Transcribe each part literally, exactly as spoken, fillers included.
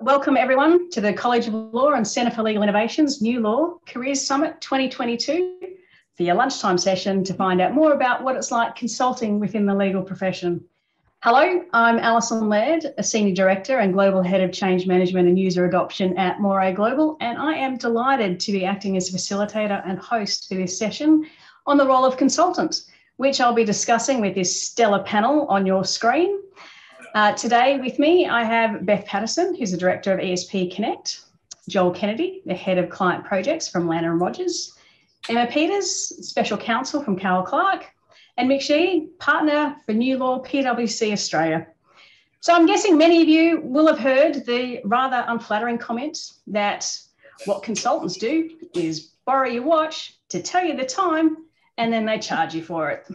Welcome everyone to the College of Law and Centre for Legal Innovation's New Law Careers Summit twenty twenty-two for your lunchtime session to find out more about what it's like consulting within the legal profession. Hello, I'm Alison Laird, a Senior Director and Global Head of Change Management and User Adoption at Morae Global, and I am delighted to be acting as facilitator and host for this session on the role of consultant, which I'll be discussing with this stellar panel on your screen. Uh, today with me, I have Beth Patterson, who's the Director of E S P Connect, Joel Kennedy, the Head of Client Projects from Lanner and Rogers, Emma Peters, Special Counsel from Cowell Clarke, and Mick Sheehy, Partner for New Law, PwC Australia. So I'm guessing many of you will have heard the rather unflattering comment that what consultants do is borrow your watch to tell you the time, and then they charge you for it.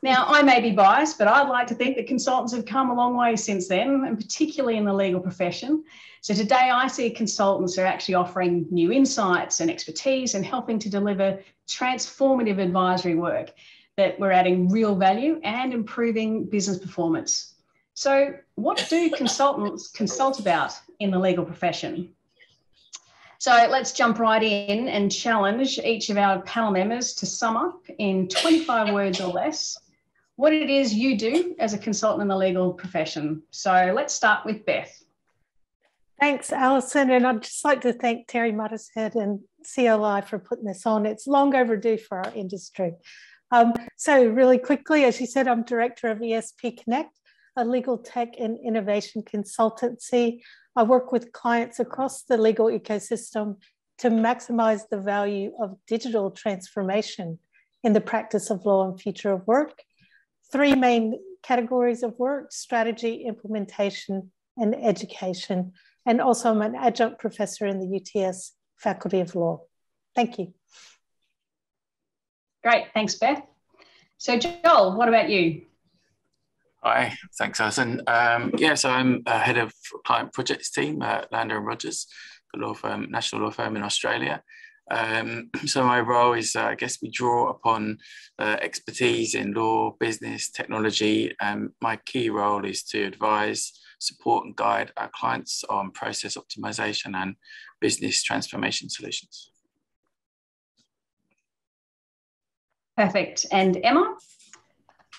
Now, I may be biased, but I'd like to think that consultants have come a long way since then, and particularly in the legal profession. So today I see consultants are actually offering new insights and expertise and helping to deliver transformative advisory work that we're adding real value and improving business performance. So what do consultants consult about in the legal profession? So let's jump right in and challenge each of our panel members to sum up in twenty-five words or less what it is you do as a consultant in the legal profession. So let's start with Beth. Thanks, Alison. And I'd just like to thank Terry Muttershead and C L I for putting this on. It's long overdue for our industry. Um, so really quickly, as you said, I'm Director of E S P Connect, a legal tech and innovation consultancy. I work with clients across the legal ecosystem to maximize the value of digital transformation in the practice of law and future of work. Three main categories of work: strategy, implementation, and education. And also I'm an adjunct professor in the U T S Faculty of Law. Thank you. Great, thanks, Beth. So Joel, what about you? Hi, thanks, Alison. Um, yeah, so I'm uh, head of client projects team at Lanner and Rogers, the law firm, national law firm in Australia. Um, so my role is, uh, I guess, we draw upon uh, expertise in law, business, technology, and my key role is to advise, support, and guide our clients on process optimization and business transformation solutions. Perfect. And Emma?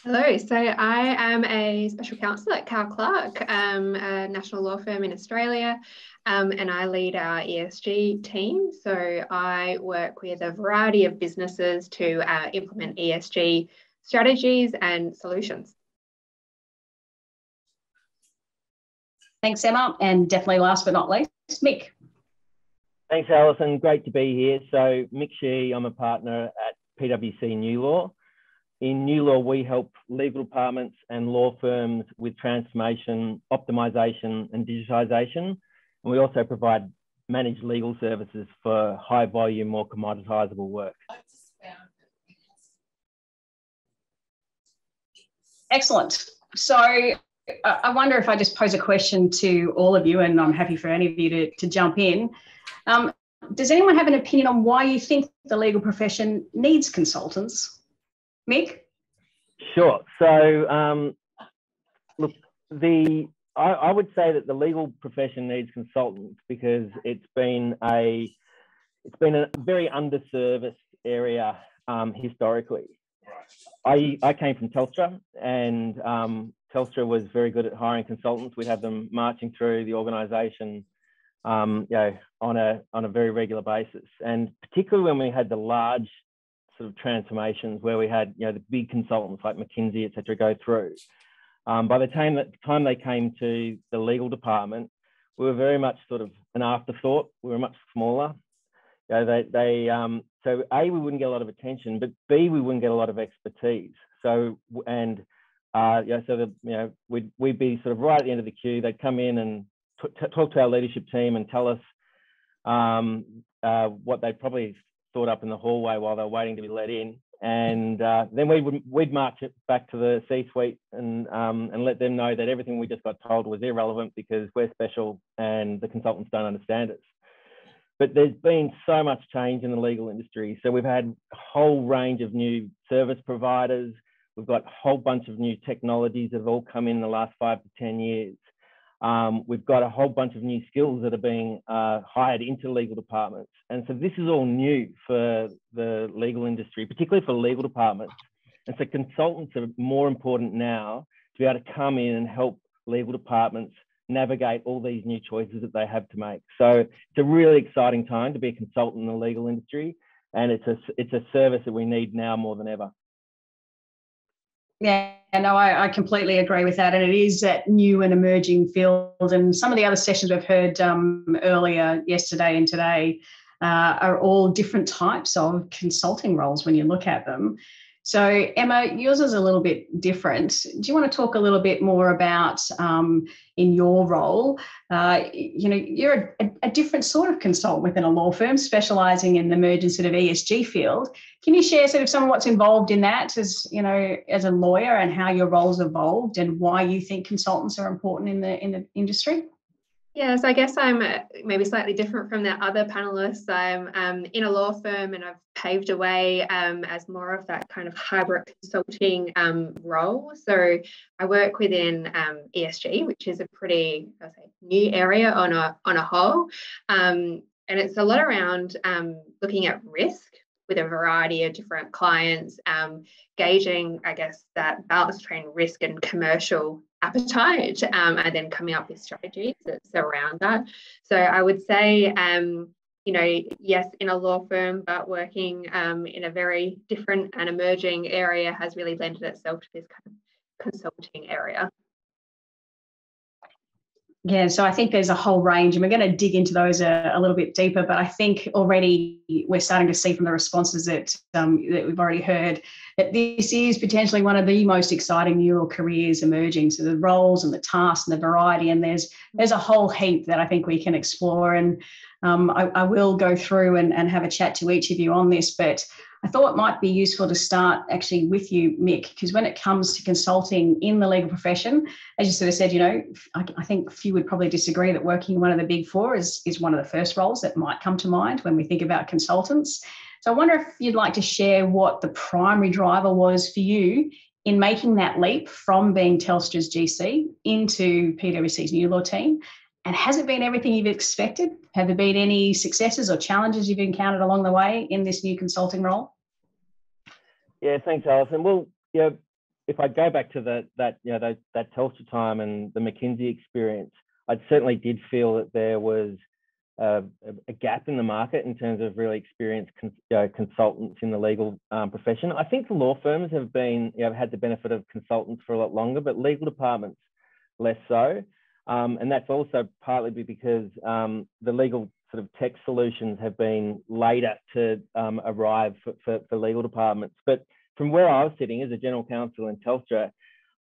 Hello, so I am a special counsel at Cowell Clarke, um, a national law firm in Australia, um, and I lead our E S G team. So I work with a variety of businesses to uh, implement E S G strategies and solutions. Thanks, Emma, and definitely last but not least, Mick. Thanks, Alison, great to be here. So Mick Sheehy, I'm a partner at PwC New Law. In New Law, we help legal departments and law firms with transformation, optimisation and digitisation. And we also provide managed legal services for high volume or commoditisable work. Excellent. So I wonder if I just pose a question to all of you, and I'm happy for any of you to, to jump in. Um, does anyone have an opinion on why you think the legal profession needs consultants? Mick? Sure. So, um, look, the I, I would say that the legal profession needs consultants because it's been a it's been a very underserviced area um, historically. I I came from Telstra, and um, Telstra was very good at hiring consultants. We'd have them marching through the organisation, um, you know, on a on a very regular basis, and particularly when we had the large sort of transformations where we had, you know, the big consultants like McKinsey, et cetera, go through. Um, by the time that time they came to the legal department, we were very much sort of an afterthought. We were much smaller. You know, they, they um, so A, we wouldn't get a lot of attention, but B, we wouldn't get a lot of expertise. So, and uh, you know, so the, you know, we'd, we'd be sort of right at the end of the queue. They'd come in and t talk to our leadership team and tell us um, uh, what they probably thought up in the hallway while they're waiting to be let in, and uh, then we would we'd march it back to the C-suite and um, and let them know that everything we just got told was irrelevant because we're special and the consultants don't understand us. But there's been so much change in the legal industry, so we've had a whole range of new service providers. We've got a whole bunch of new technologies that have all come in the last five to ten years. Um, we've got a whole bunch of new skills that are being uh, hired into legal departments. And so this is all new for the legal industry, particularly for legal departments. And so consultants are more important now to be able to come in and help legal departments navigate all these new choices that they have to make. So it's a really exciting time to be a consultant in the legal industry. And it's a, it's a service that we need now more than ever. Yeah, no, I, I completely agree with that. And it is that new and emerging field. And some of the other sessions we've heard um, earlier, yesterday and today, uh, are all different types of consulting roles when you look at them. So, Emma, yours is a little bit different. Do you want to talk a little bit more about, um, in your role, uh, you know, you're a, a different sort of consultant within a law firm specialising in the emerging sort of E S G field. Can you share sort of some of what's involved in that as, you know, as a lawyer and how your role's evolved and why you think consultants are important in the, in the industry? Yeah, so I guess I'm maybe slightly different from the other panellists. I'm um, in a law firm and I've paved a way um, as more of that kind of hybrid consulting um, role. So I work within um, E S G, which is a pretty I'll say, new area on a, on a whole. Um, and it's a lot around um, looking at risk with a variety of different clients, um, gauging, I guess, that balance between risk and commercial appetite, um, and then coming up with strategies that's around that. So I would say, um, you know, yes, in a law firm, but working um, in a very different and emerging area has really blended itself to this kind of consulting area. Yeah, so I think there's a whole range, and we're going to dig into those a, a little bit deeper, but I think already we're starting to see from the responses that, um, that we've already heard that this is potentially one of the most exciting new law careers emerging. So the roles and the tasks and the variety, and there's there's a whole heap that I think we can explore. And um, I, I will go through and, and have a chat to each of you on this, but I thought it might be useful to start actually with you, Mick, because when it comes to consulting in the legal profession, as you sort of said, you know, I, I think few would probably disagree that working in one of the big four is, is one of the first roles that might come to mind when we think about consultants. So I wonder if you'd like to share what the primary driver was for you in making that leap from being Telstra's G C into PwC's New Law team. And has it been everything you've expected? Have there been any successes or challenges you've encountered along the way in this new consulting role? Yeah, thanks, Alison. Well, yeah, if I go back to the, that, you know, that, that Telstra time and the McKinsey experience, I certainly did feel that there was a, a gap in the market in terms of really experienced cons, you know, consultants in the legal um, profession. I think the law firms have been, you know, had the benefit of consultants for a lot longer, but legal departments less so. Um, and that's also partly because um, the legal sort of tech solutions have been later to um, arrive for, for, for legal departments. But from where I was sitting as a general counsel in Telstra,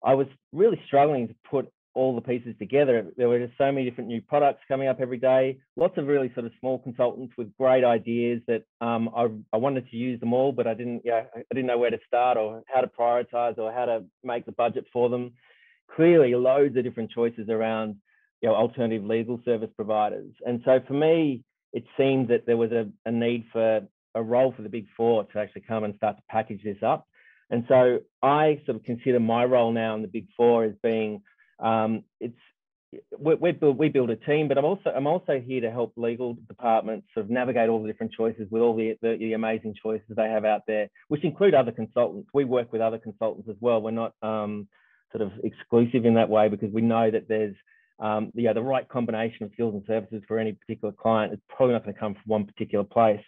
I was really struggling to put all the pieces together. There were just so many different new products coming up every day, lots of really sort of small consultants with great ideas that um, I, I wanted to use them all, but I didn't, you know, I didn't know where to start or how to prioritise or how to make the budget for them. Clearly loads of different choices around, you know, alternative legal service providers. And so for me, it seemed that there was a, a need for a role for the big four to actually come and start to package this up. And so I sort of consider my role now in the big four as being, um, it's, we, we, build, we build a team, but I'm also, I'm also here to help legal departments sort of navigate all the different choices with all the, the, the amazing choices they have out there, which include other consultants. We work with other consultants as well. We're not, um, sort of exclusive in that way, because we know that there's um, you know, the right combination of skills and services for any particular client is probably not going to come from one particular place.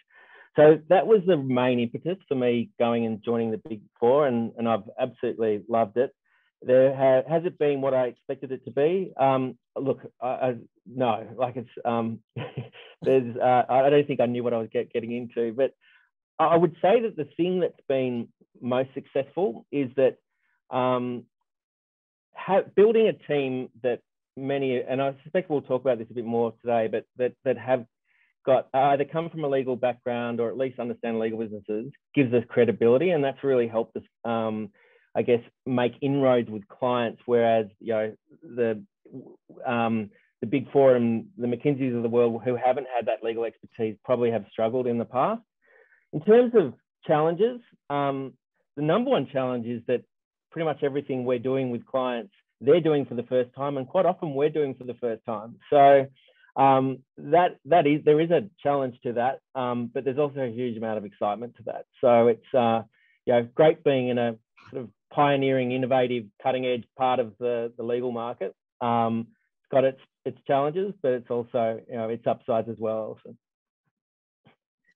So that was the main impetus for me going and joining the Big Four, and, and I've absolutely loved it. There ha- has it been what I expected it to be? Um, look, I, I, no, like it's, um, there's, uh, I don't think I knew what I was get, getting into, but I would say that the thing that's been most successful is that um, Have, building a team that many, and I suspect we'll talk about this a bit more today, but that that have got either come from a legal background or at least understand legal businesses gives us credibility, and that's really helped us, um, I guess, make inroads with clients. Whereas, you know, the um, the Big Four and the McKinseys of the world who haven't had that legal expertise probably have struggled in the past. In terms of challenges, um, the number one challenge is that pretty much everything we're doing with clients they're doing for the first time, and quite often we're doing for the first time. So um, that that is there is a challenge to that, um, but there's also a huge amount of excitement to that. So it's uh, you know, great being in a sort of pioneering, innovative, cutting edge part of the the legal market. Um, it's got its its challenges, but it's also you know its upsides as well. So.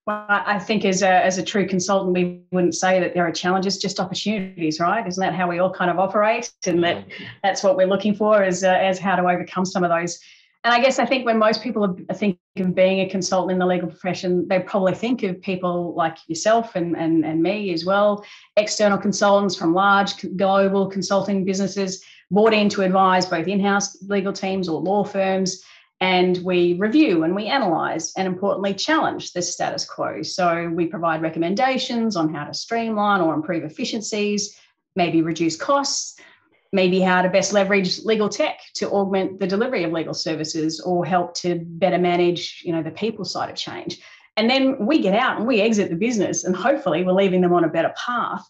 Well, I think as a, as a true consultant, we wouldn't say that there are challenges, just opportunities, right? Isn't that how we all kind of operate? And that that's what we're looking for is, uh, is how to overcome some of those. And I guess I think when most people think of being a consultant in the legal profession, they probably think of people like yourself and, and, and me as well, external consultants from large global consulting businesses brought in to advise both in-house legal teams or law firms. And we review and we analyse and, importantly, challenge this status quo. So we provide recommendations on how to streamline or improve efficiencies, maybe reduce costs, maybe how to best leverage legal tech to augment the delivery of legal services or help to better manage, you know, the people side of change. And then we get out and we exit the business and hopefully we're leaving them on a better path.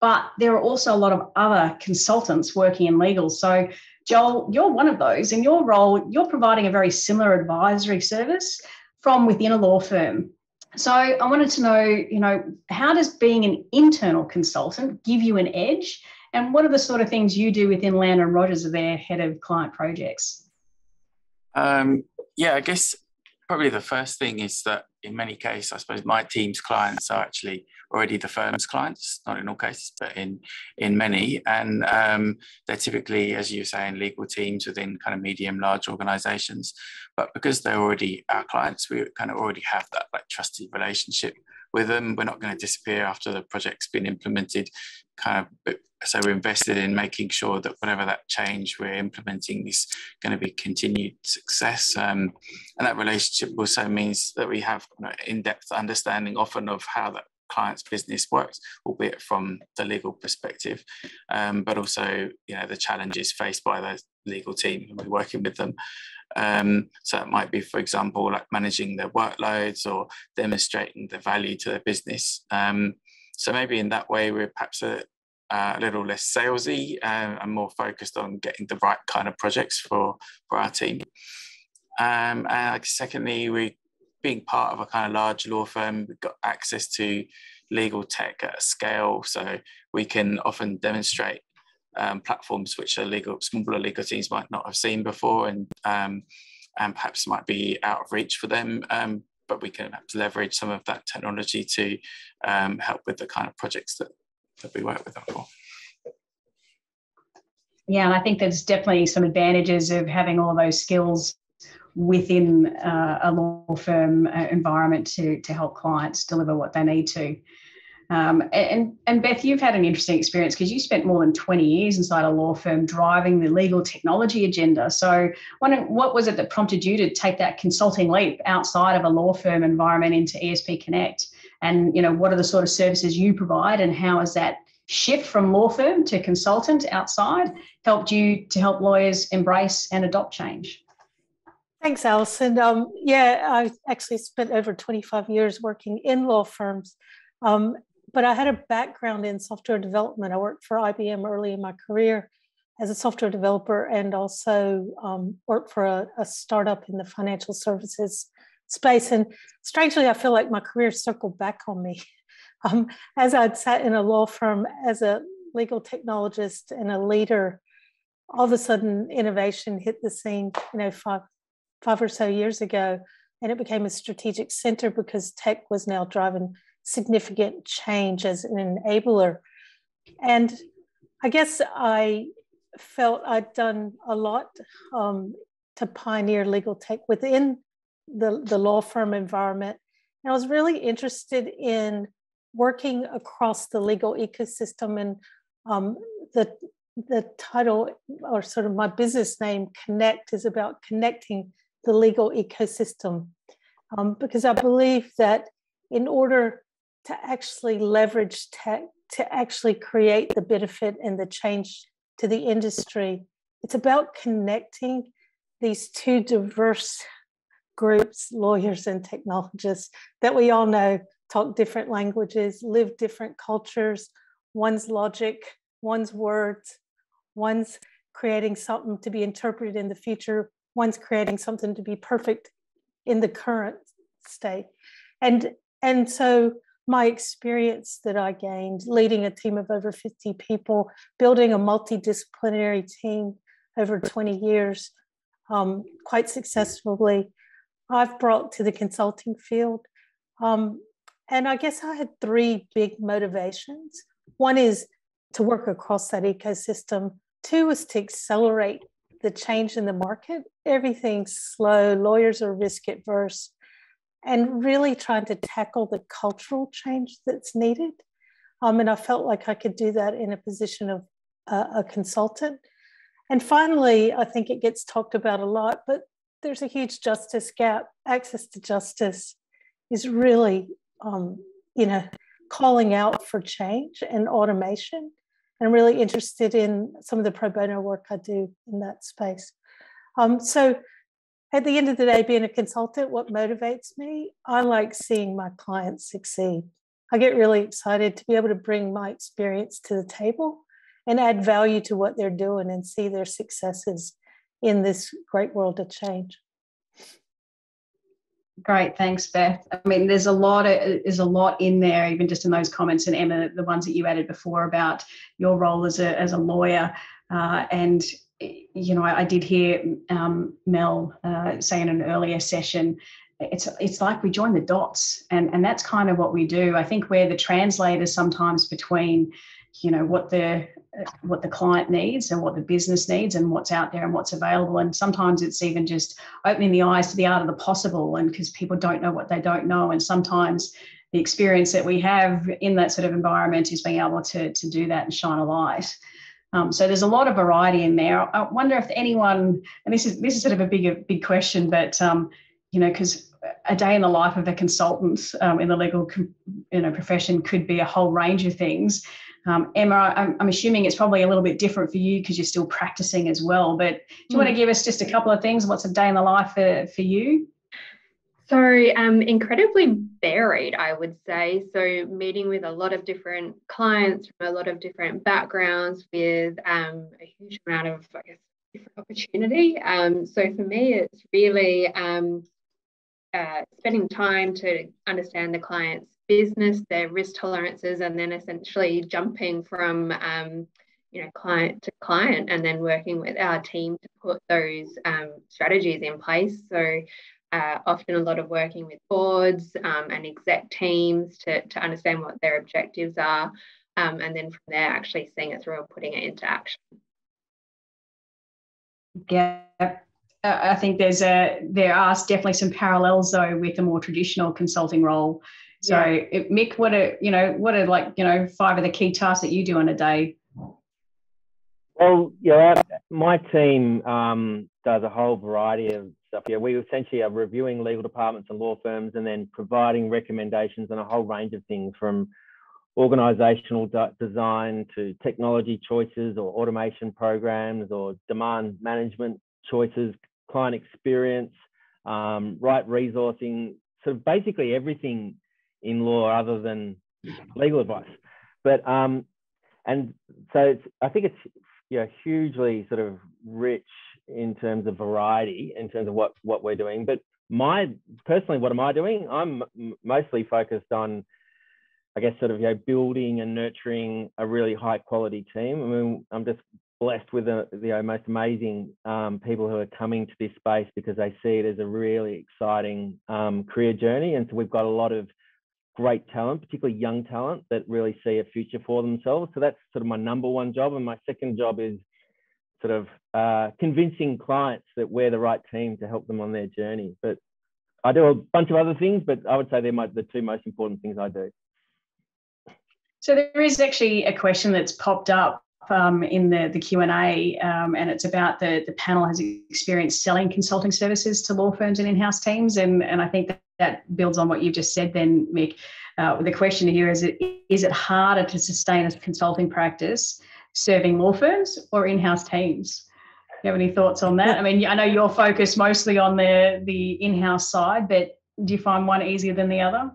But there are also a lot of other consultants working in legal. So, Joel, you're one of those. In your role, you're providing a very similar advisory service from within a law firm. So I wanted to know, you know, how does being an internal consultant give you an edge? And what are the sort of things you do within Lander and Rogers as their head of client projects? Um, yeah, I guess probably the first thing is that in many cases, I suppose my team's clients are actually already the firm's clients, not in all cases, but in in many. And um, they're typically, as you say, in legal teams within kind of medium, large organisations. But because they're already our clients, we kind of already have that like trusted relationship with them. We're not going to disappear after the project's been implemented. Kind of, so we're invested in making sure that whatever that change we're implementing is going to be continued success. Um, and that relationship also means that we have an in-depth understanding often of how that client's business works, albeit from the legal perspective, um, but also you know the challenges faced by the legal team when we're working with them. Um, so it might be, for example, like managing their workloads or demonstrating the value to their business. Um, so maybe in that way, we're perhaps a, a little less salesy uh, and more focused on getting the right kind of projects for, for our team. Um, and secondly, we being part of a kind of large law firm, we've got access to legal tech at a scale. So we can often demonstrate um, platforms which are legal, smaller legal teams might not have seen before and, um, and perhaps might be out of reach for them. Um, but we can perhaps leverage some of that technology to um, help with the kind of projects that, that we work with them for. Yeah, and I think there's definitely some advantages of having all of those skills within uh, a law firm uh, environment to, to help clients deliver what they need to. Um, and, and Beth, you've had an interesting experience because you spent more than twenty years inside a law firm driving the legal technology agenda. So wondering, what was it that prompted you to take that consulting leap outside of a law firm environment into E S P Connect? And, you know, what are the sort of services you provide and how has that shift from law firm to consultant outside helped you to help lawyers embrace and adopt change? Thanks, Alison. Um, yeah, I actually spent over twenty-five years working in law firms, um, but I had a background in software development. I worked for I B M early in my career as a software developer and also um, worked for a, a startup in the financial services space. And strangely, I feel like my career circled back on me. Um, as I'd sat in a law firm as a legal technologist and a leader, all of a sudden innovation hit the scene, you know, five five or so years ago, and it became a strategic center because tech was now driving significant change as an enabler. And I guess I felt I'd done a lot um, to pioneer legal tech within the, the law firm environment. And I was really interested in working across the legal ecosystem, and um, the, the title or sort of my business name, Connect, is about connecting the legal ecosystem, um, because I believe that in order to actually leverage tech, to actually create the benefit and the change to the industry, it's about connecting these two diverse groups, lawyers and technologists, that we all know talk different languages, live different cultures, one's logic, one's words, one's creating something to be interpreted in the future, one's creating something to be perfect in the current state. And, and so my experience that I gained leading a team of over fifty people, building a multidisciplinary team over twenty years, um, quite successfully, I've brought to the consulting field. Um, and I guess I had three big motivations. One is to work across that ecosystem. Two was to accelerate the change in the market. Everything's slow, lawyers are risk adverse, and really trying to tackle the cultural change that's needed. Um, and I felt like I could do that in a position of uh, a consultant. And finally, I think it gets talked about a lot, but there's a huge justice gap. Access to justice is really, um, you know, calling out for change and automation. And I'm really interested in some of the pro bono work I do in that space. Um, so at the end of the day, being a consultant, what motivates me? I like seeing my clients succeed. I get really excited to be able to bring my experience to the table and add value to what they're doing and see their successes in this great world of change. Great, thanks, Beth. I mean, there's a lot of, there's a lot in there, even just in those comments, and Emma, the ones that you added before about your role as a as a lawyer. Uh, and you know, I, I did hear um, Mel uh, say in an earlier session, it's it's like we join the dots, and and that's kind of what we do. I think we're the translators sometimes between, you know, what the what the client needs and what the business needs and what's out there and what's available. And sometimes it's even just opening the eyes to the art of the possible, and because people don't know what they don't know. And sometimes the experience that we have in that sort of environment is being able to, to do that and shine a light. Um, so there's a lot of variety in there. I wonder if anyone, and this is this is sort of a big, big question, but, um, you know, because a day in the life of a consultant um, in the legal you know, profession could be a whole range of things. Um, Emma, I'm, I'm assuming it's probably a little bit different for you because you're still practicing as well, but do you mm. want to give us just a couple of things? What's a day in the life for, for you? So um, incredibly varied, I would say. So meeting with a lot of different clients from a lot of different backgrounds with um, a huge amount of, I guess, different opportunity. Um, so for me, it's really um, uh, spending time to understand the client's business, their risk tolerances, and then essentially jumping from um, you know, client to client, and then working with our team to put those um, strategies in place. So uh, often a lot of working with boards um, and exec teams to, to understand what their objectives are, um, and then from there actually seeing it through and putting it into action. Yeah. I think there's a, there are definitely some parallels though with a more traditional consulting role. So yeah. Mick, what are, you know, what are like, you know, five of the key tasks that you do in a day? Well, yeah, my team um, does a whole variety of stuff. Yeah, we essentially are reviewing legal departments and law firms and then providing recommendations on a whole range of things, from organisational design to technology choices or automation programs or demand management choices, client experience, um, right resourcing, sort of basically everything in law other than legal advice. But, um, and so it's, I think it's, you know, hugely sort of rich in terms of variety, in terms of what, what we're doing. But my, personally, what am I doing? I'm mostly focused on, I guess, sort of, you know, building and nurturing a really high quality team. I mean, I'm just blessed with the, the most amazing um, people who are coming to this space because they see it as a really exciting um, career journey. And so we've got a lot of great talent, particularly young talent, that really see a future for themselves. So that's sort of my number one job. And my second job is sort of uh, convincing clients that we're the right team to help them on their journey. But I do a bunch of other things, but I would say they're my, the two most important things I do. So there is actually a question that's popped up Um, in the, the Q and A, um, and it's about the, the panel has experienced selling consulting services to law firms and in-house teams, and, and I think that, that builds on what you've just said then, Mick. Uh, the question here is, is it harder to sustain a consulting practice serving law firms or in-house teams? Do you have any thoughts on that? I mean, I know you're focused mostly on the, the in-house side, but do you find one easier than the other?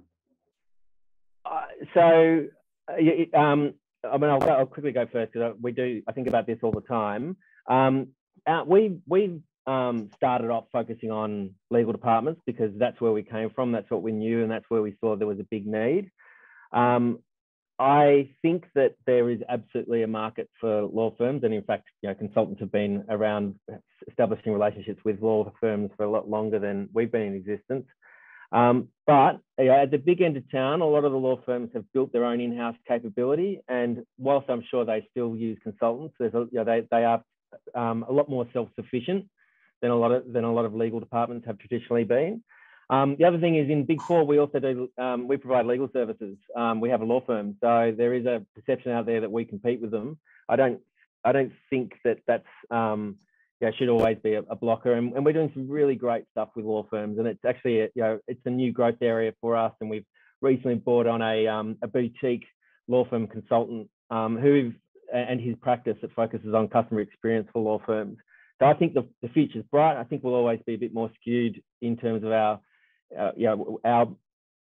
Uh, so, uh, um, I mean, I'll, I'll quickly go first because we do, I think about this all the time. Um, uh, we we um, started off focusing on legal departments because that's where we came from, that's what we knew, and that's where we saw there was a big need. Um, I think that there is absolutely a market for law firms, and in fact, you know, consultants have been around establishing relationships with law firms for a lot longer than we've been in existence. Um, but you know, at the big end of town, a lot of the law firms have built their own in-house capability. And whilst I'm sure they still use consultants, there's a, you know, they, they are um, a lot more self-sufficient than a lot of than a lot of legal departments have traditionally been. Um, the other thing is in Big Four, we also do um, we provide legal services. Um, we have a law firm, so there is a perception out there that we compete with them. I don't I don't think that that's um, Yeah, should always be a blocker, and, and we're doing some really great stuff with law firms, and it's actually a, you know it's a new growth area for us, and we've recently brought on a um, a boutique law firm consultant um, who and his practice that focuses on customer experience for law firms. So I think the, the future's bright. I think we'll always be a bit more skewed in terms of our uh, you know our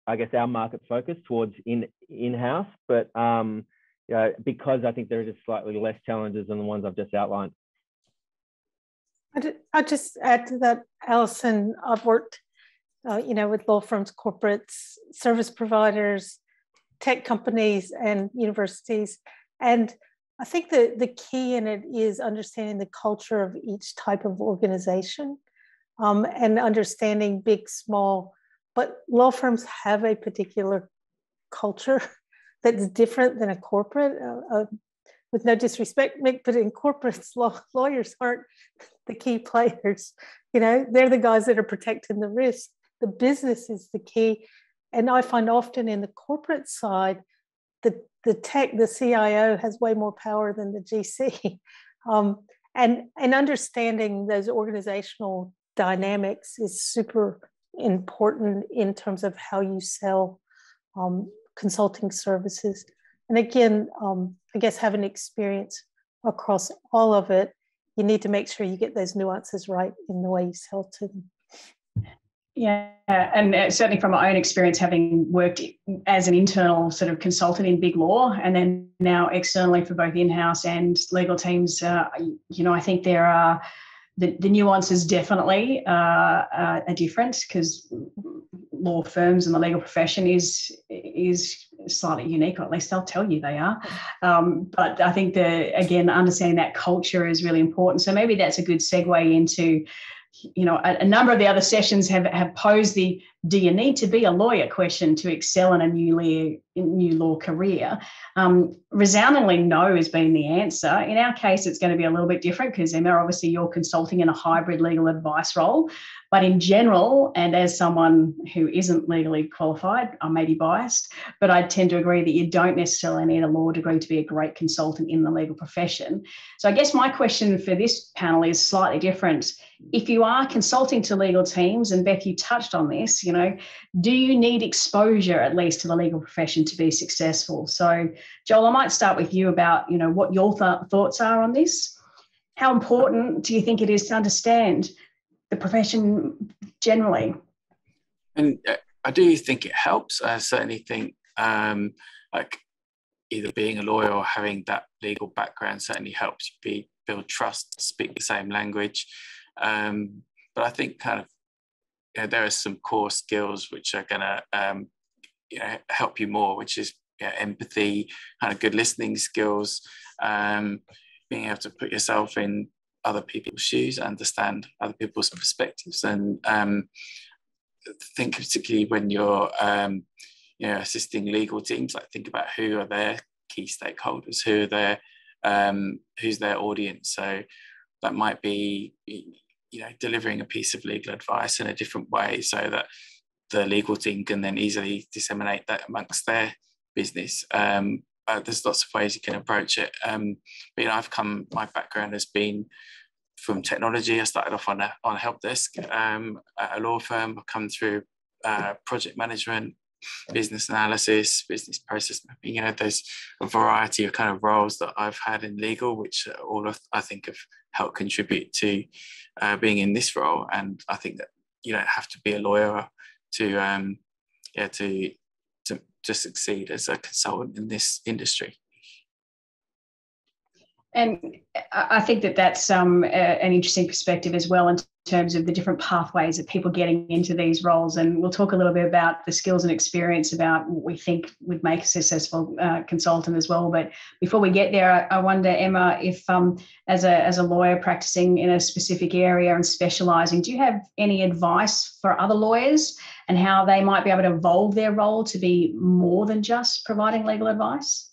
I guess our market focus towards in in-house, but um, you know, because I think there are just slightly less challenges than the ones I've just outlined. I'll just add to that, Alison. I've worked, uh, you know, with law firms, corporates, service providers, tech companies, and universities. And I think the, the key in it is understanding the culture of each type of organization um, and understanding big, small. But law firms have a particular culture that's different than a corporate. Uh, a, With no disrespect, Mick, but in corporates, law, lawyers aren't the key players. You know, they're the guys that are protecting the risk. The business is the key. And I find often in the corporate side, the, the tech, the C I O has way more power than the G C. Um, and, and understanding those organizational dynamics is super important in terms of how you sell um, consulting services. And again, um, I guess having experience across all of it, you need to make sure you get those nuances right in the way you sell to them. Yeah, and certainly from my own experience, having worked as an internal sort of consultant in big law, and then now externally for both in-house and legal teams, uh, you know, I think there are the, the nuances definitely uh, are different because law firms and the legal profession is is slightly unique, or at least they'll tell you they are. Um, but I think the again understanding that culture is really important. So maybe that's a good segue into, you know, a, a number of the other sessions have have posed the do you need to be a lawyer question to excel in a new law new law career. Um, resoundingly no has been the answer. In our case, it's going to be a little bit different because Emma, obviously you're consulting in a hybrid legal advice role. But in general, and as someone who isn't legally qualified, I may be biased, but I tend to agree that you don't necessarily need a law degree to be a great consultant in the legal profession. So I guess my question for this panel is slightly different. If you are consulting to legal teams, and Beth, you touched on this, you know, do you need exposure at least to the legal profession to be successful? So Joel, I might start with you about, you know, what your th- thoughts are on this. How important do you think it is to understand the profession generally? And I do think it helps. I certainly think um, like either being a lawyer or having that legal background certainly helps you be, build trust, speak the same language. Um, but I think kind of, you know, there are some core skills which are going to um, you know, help you more, which is you know, empathy, kind of good listening skills, um, being able to put yourself in other people's shoes, understand other people's perspectives, and um, think particularly when you're um, you know, assisting legal teams, like think about who are their key stakeholders, who are their um, who's their audience. So that might be you know delivering a piece of legal advice in a different way, so that the legal team can then easily disseminate that amongst their business. Um, Uh, there's lots of ways you can approach it. Um, but, you know, I've come, my background has been from technology. I started off on a, on a help desk um, at a law firm. I've come through uh, project management, business analysis, business process mapping. You know, there's a variety of kind of roles that I've had in legal, which all of, I think have helped contribute to uh, being in this role. And I think that you don't have to be a lawyer to, um, yeah, to, to succeed as a consultant in this industry. And I think that that's um, a, an interesting perspective as well in terms of the different pathways of people getting into these roles. And we'll talk a little bit about the skills and experience about what we think would make a successful uh, consultant as well. But before we get there, I, I wonder, Emma, if um, as a as a lawyer practicing in a specific area and specialising, do you have any advice for other lawyers and how they might be able to evolve their role to be more than just providing legal advice?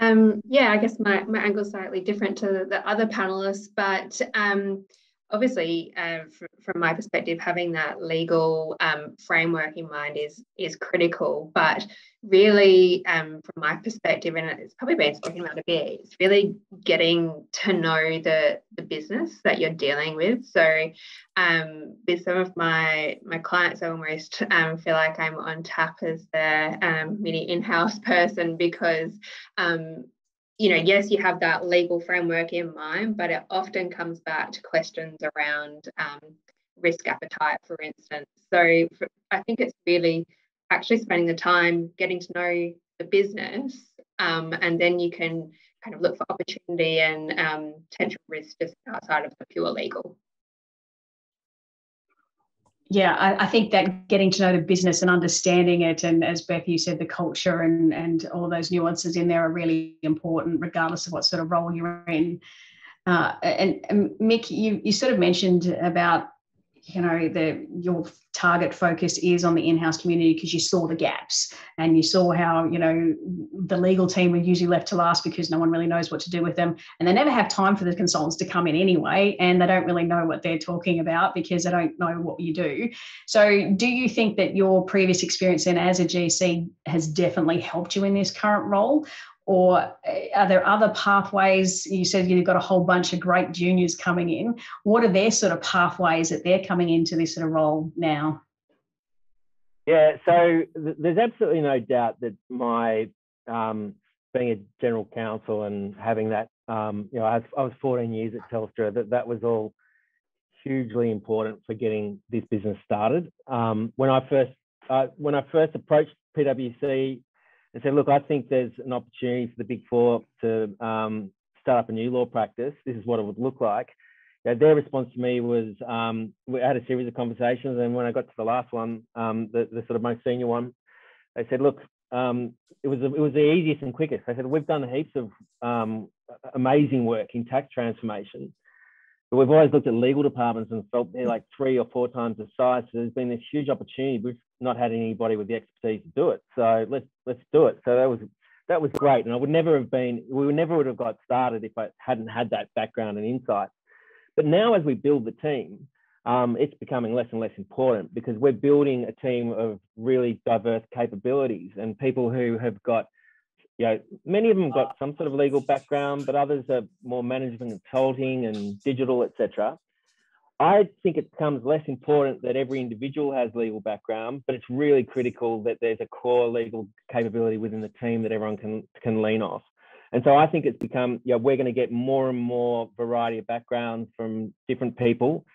Um, yeah, I guess my, my angle is slightly different to the, the other panellists, but um, obviously uh, fr from my perspective, having that legal um, framework in mind is, is critical. But really, um, from my perspective, and it's probably been spoken about a bit, it's really getting to know the, the business that you're dealing with. So um, with some of my, my clients, I almost um, feel like I'm on tap as their um, mini in-house person because, um, you know, yes, you have that legal framework in mind, but it often comes back to questions around um, risk appetite, for instance. So for, I think it's really actually spending the time getting to know the business, um, and then you can kind of look for opportunity and um, potential risk just outside of the pure legal. Yeah, I, I think that getting to know the business and understanding it, and as Beth, you said, the culture and, and all those nuances in there are really important, regardless of what sort of role you're in. Uh, and, and Mick, you, you sort of mentioned about, you know, the, your target focus is on the in-house community because you saw the gaps and you saw how, you know, the legal team were usually left to last because no one really knows what to do with them. And they never have time for the consultants to come in anyway. And they don't really know what they're talking about because they don't know what you do. So do you think that your previous experience then as a G C has definitely helped you in this current role? Or are there other pathways? You said you've got a whole bunch of great juniors coming in. What are their sort of pathways that they're coming into this sort of role now? Yeah, so th there's absolutely no doubt that my um, being a general counsel and having that, um, you know, I was, I was fourteen years at Telstra, that that was all hugely important for getting this business started. Um, when I first uh, when I first approached PwC, and said, look, I think there's an opportunity for the Big Four to um, start up a new law practice. This is what it would look like. You know, their response to me was, um, we had a series of conversations, and when I got to the last one, um, the, the sort of most senior one, they said, look, um, it was it was the easiest and quickest. They said, we've done heaps of um, amazing work in tax transformation, but we've always looked at legal departments and felt they're like three or four times the size. So there's been this huge opportunity. We've not had anybody with the expertise to do it. So let's let's do it. So that was that was great. And I would never have been, we would never would have got started if I hadn't had that background and insight. But now as we build the team, um, it's becoming less and less important because we're building a team of really diverse capabilities and people who have got, you know, many of them got some sort of legal background, but others are more management consulting and digital, et cetera. I think it becomes less important that every individual has legal background, but it's really critical that there's a core legal capability within the team that everyone can, can lean off. And so I think it's become, yeah, you know, we're going to get more and more variety of backgrounds from different people.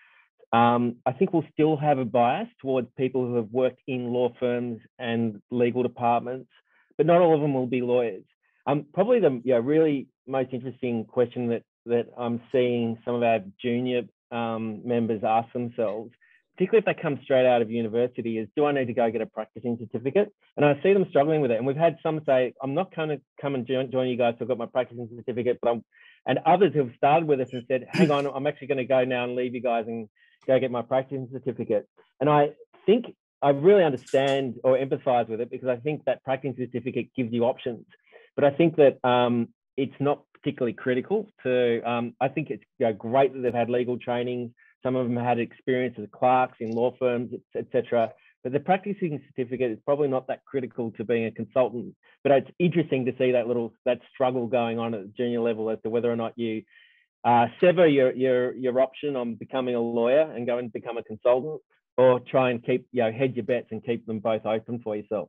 Um, I think we'll still have a bias towards people who have worked in law firms and legal departments, but not all of them will be lawyers. Um, probably the yeah, really most interesting question that, that I'm seeing some of our junior um, members ask themselves, particularly if they come straight out of university, is do I need to go get a practicing certificate? And I see them struggling with it. And we've had some say, I'm not going to come and join, join you guys, so I've got my practicing certificate. But I'm, and others who have started with us and said, hang on, I'm actually going to go now and leave you guys and go get my practicing certificate. And I think I really understand or empathize with it because I think that practicing certificate gives you options, but I think that um, it's not particularly critical to, um, I think it's, you know, great that they've had legal training. Some of them had experience as clerks in law firms, et cetera, but the practicing certificate is probably not that critical to being a consultant, but it's interesting to see that little, that struggle going on at the junior level as to whether or not you uh, sever your, your, your option on becoming a lawyer and go and become a consultant, or try and keep, you know, hedge your bets and keep them both open for yourself.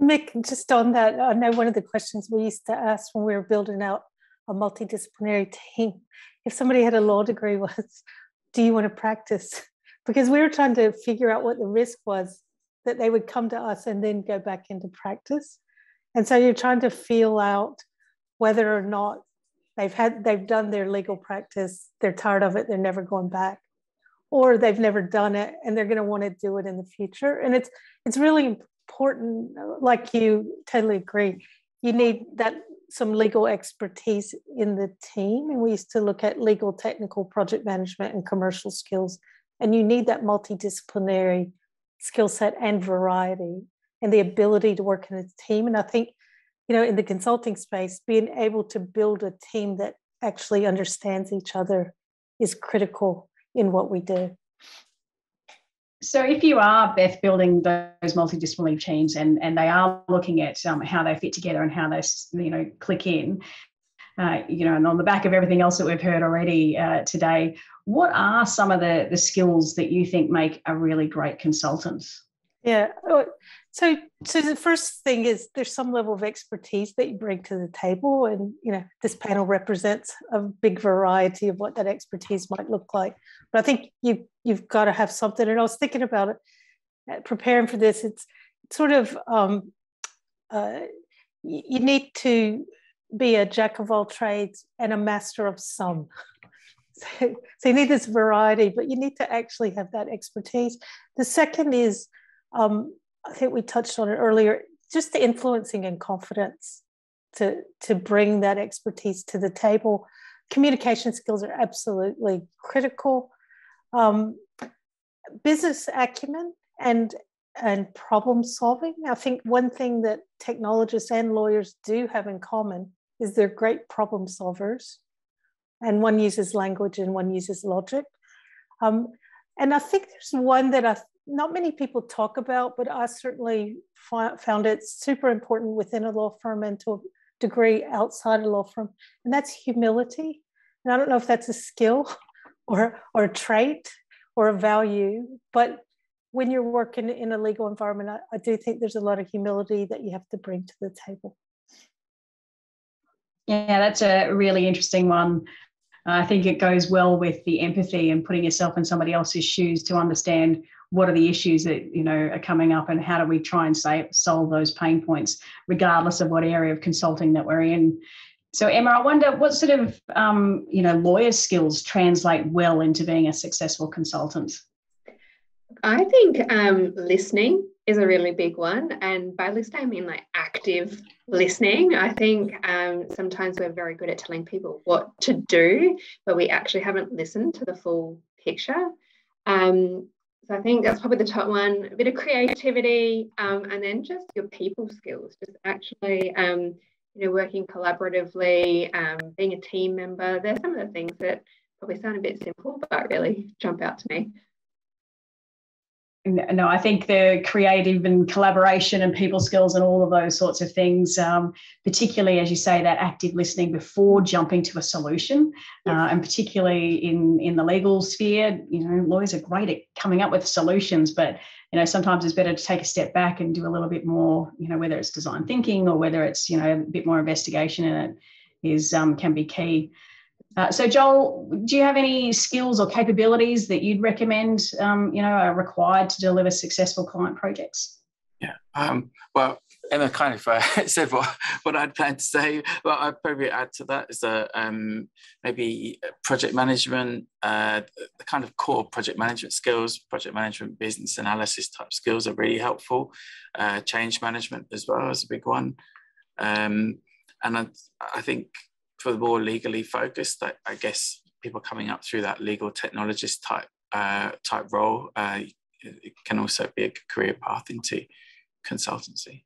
Mick, just on that, I know one of the questions we used to ask when we were building out a multidisciplinary team, if somebody had a law degree, was, do you want to practice? Because we were trying to figure out what the risk was that they would come to us and then go back into practice. And so you're trying to feel out whether or not They've had, they've done their legal practice, they're tired of it, they're never going back, or they've never done it and they're going to want to do it in the future. And it's, it's really important, like you totally agree, you need that some legal expertise in the team. And we used to look at legal, technical, project management and commercial skills. And you need that multidisciplinary skill set and variety and the ability to work in a team. And I think, you know, in the consulting space, being able to build a team that actually understands each other is critical in what we do. So if you are, Beth, building those multidisciplinary teams and, and they are looking at um, how they fit together and how they, you know, click in, uh, you know, and on the back of everything else that we've heard already uh, today, what are some of the, the skills that you think make a really great consultant? Yeah, so, so the first thing is there's some level of expertise that you bring to the table, and, you know, this panel represents a big variety of what that expertise might look like. But I think you, you've got to have something, and I was thinking about it, preparing for this, it's sort of, um, uh, you need to be a jack of all trades and a master of some. So, so you need this variety, but you need to actually have that expertise. The second is, Um, I think we touched on it earlier, just the influencing and confidence to, to bring that expertise to the table. Communication skills are absolutely critical. Um, business acumen and, and problem solving. I think one thing that technologists and lawyers do have in common is they're great problem solvers. And one uses language and one uses logic. Um, and I think there's one that I not many people talk about, but I certainly found it super important within a law firm and to a degree outside a law firm, and that's humility. And I don't know if that's a skill or, or a trait or a value, but when you're working in a legal environment, I, I do think there's a lot of humility that you have to bring to the table. Yeah, that's a really interesting one. I think it goes well with the empathy and putting yourself in somebody else's shoes to understand what are the issues that, you know, are coming up and how do we try and say, solve those pain points, regardless of what area of consulting that we're in. So, Emma, I wonder what sort of, um, you know, lawyer skills translate well into being a successful consultant? I think um, listening is a really big one. And by listening, I mean like active listening. I think um, sometimes we're very good at telling people what to do, but we actually haven't listened to the full picture. Um, so I think that's probably the top one, a bit of creativity, um, and then just your people skills, just actually, um, you know, working collaboratively, um, being a team member. They're some of the things that probably sound a bit simple, but really jump out to me. No, I think the creative and collaboration and people skills and all of those sorts of things, um, particularly, as you say, that active listening before jumping to a solution, yes. uh, and particularly in, in the legal sphere, you know, lawyers are great at coming up with solutions, but, you know, sometimes it's better to take a step back and do a little bit more, you know, whether it's design thinking or whether it's, you know, a bit more investigation in it is, um, can be key. Uh, so, Joel, do you have any skills or capabilities that you'd recommend, um, you know, are required to deliver successful client projects? Yeah, um, well, Emma kind of uh, said what, what I'd planned to say. Well, I'd probably add to that is uh, um, maybe project management, uh, the kind of core project management skills, project management, business analysis type skills are really helpful. Uh, change management as well is a big one. Um, and I, I think... for the more legally focused, I, I guess people coming up through that legal technologist type uh, type role, uh, it can also be a good career path into consultancy.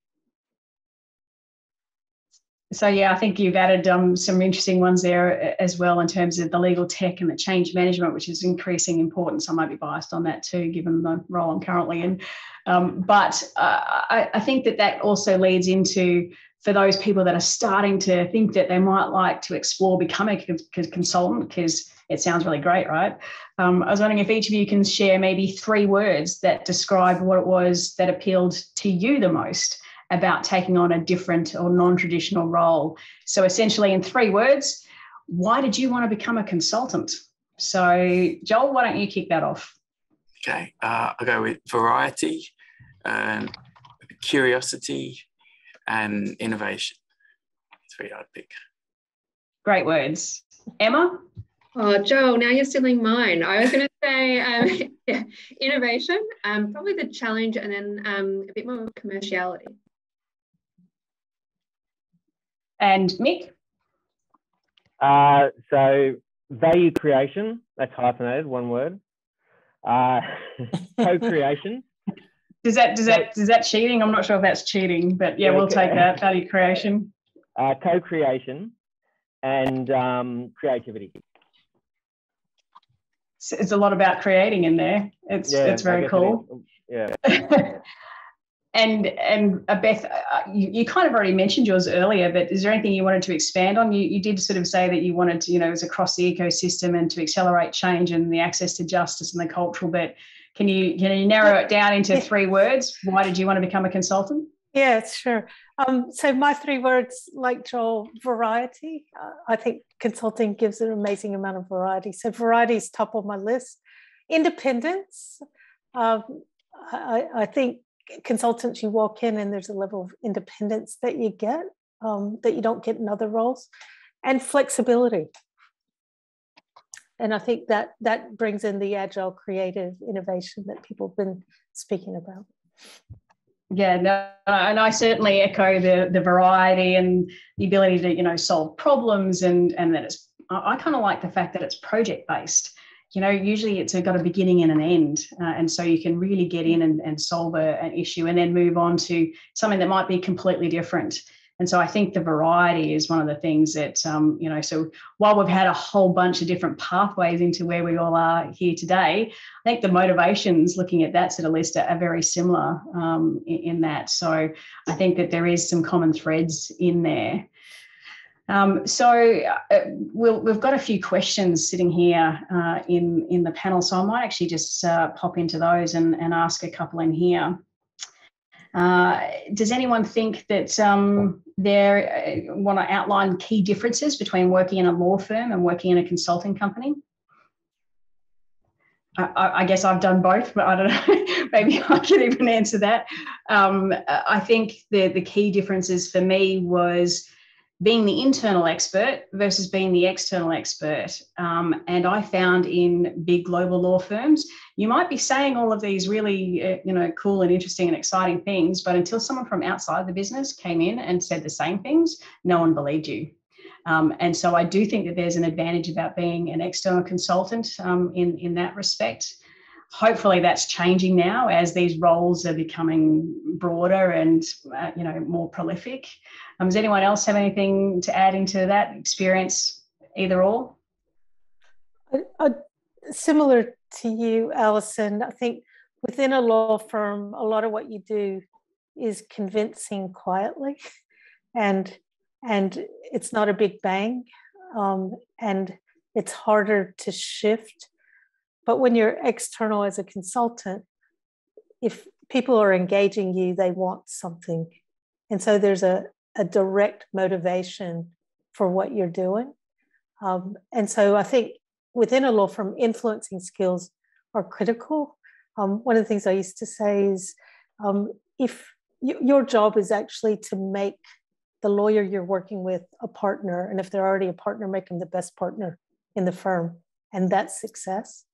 So yeah, I think you've added um, some interesting ones there as well in terms of the legal tech and the change management, which is increasing importance. I might be biased on that too, given the role I'm currently in. Um, but uh, I, I think that that also leads into, for those people that are starting to think that they might like to explore becoming a consultant, because it sounds really great, right? Um, I was wondering if each of you can share maybe three words that describe what it was that appealed to you the most about taking on a different or non-traditional role. So essentially in three words, why did you want to become a consultant? So Joel, why don't you kick that off? Okay, uh, I'll go with variety, um, curiosity, and innovation. That's what I'd pick. Great words. Emma? Oh, Joel, now you're stealing mine. I was going to say um, yeah, innovation, um, probably the challenge, and then um, a bit more commerciality. And Mick? Uh, so value creation, that's hyphenated, one word. Uh, co-creation. Does that, does that, is that cheating? I'm not sure if that's cheating, but yeah, we'll take that. Value creation. Uh, co-creation and um, creativity. It's a lot about creating in there. It's yeah, it's very cool. It yeah. and and uh, Beth, uh, you, you kind of already mentioned yours earlier, but is there anything you wanted to expand on? You you did sort of say that you wanted to, you know, it was across the ecosystem and to accelerate change and the access to justice and the cultural bit. Can you can you narrow it down into three words? Why did you want to become a consultant? Yeah, sure. Um, so my three words, like Joel, variety. Uh, I think consulting gives an amazing amount of variety. So variety is top of my list. Independence. Um, I, I think consultants, you walk in and there's a level of independence that you get um, that you don't get in other roles. And flexibility. And I think that that brings in the agile, creative innovation that people have been speaking about. Yeah, no, and I certainly echo the the variety and the ability to, you know, solve problems and and that it's, I kind of like the fact that it's project based. You know, usually it's got a beginning and an end, uh, and so you can really get in and, and solve a, an issue and then move on to something that might be completely different. And so I think the variety is one of the things that, um, you know, so while we've had a whole bunch of different pathways into where we all are here today, I think the motivations looking at that sort of list are, are very similar um, in, in that. So I think that there is some common threads in there. Um, so uh, we'll, we've got a few questions sitting here uh, in, in the panel. So I might actually just uh, pop into those and, and ask a couple in here. Uh, does anyone think that um, they uh, want to outline key differences between working in a law firm and working in a consulting company? I, I guess I've done both, but I don't know. Maybe I can even answer that. Um, I think the, the key differences for me was being the internal expert versus being the external expert. Um, and I found in big global law firms, you might be saying all of these really, uh, you know, cool and interesting and exciting things, but until someone from outside the business came in and said the same things, no one believed you. Um, and so I do think that there's an advantage about being an external consultant um, in, in that respect. Hopefully that's changing now as these roles are becoming broader and, uh, you know, more prolific. Um, does anyone else have anything to add into that experience, either or? I, I, similar to you, Alison, I think within a law firm, a lot of what you do is convincing quietly, and, and it's not a big bang, um, and it's harder to shift. But when you're external as a consultant, if people are engaging you, they want something. And so there's a, a direct motivation for what you're doing. Um, and so I think within a law firm, influencing skills are critical. Um, one of the things I used to say is um, if you, your job is actually to make the lawyer you're working with a partner, and if they're already a partner, make them the best partner in the firm. And that's success.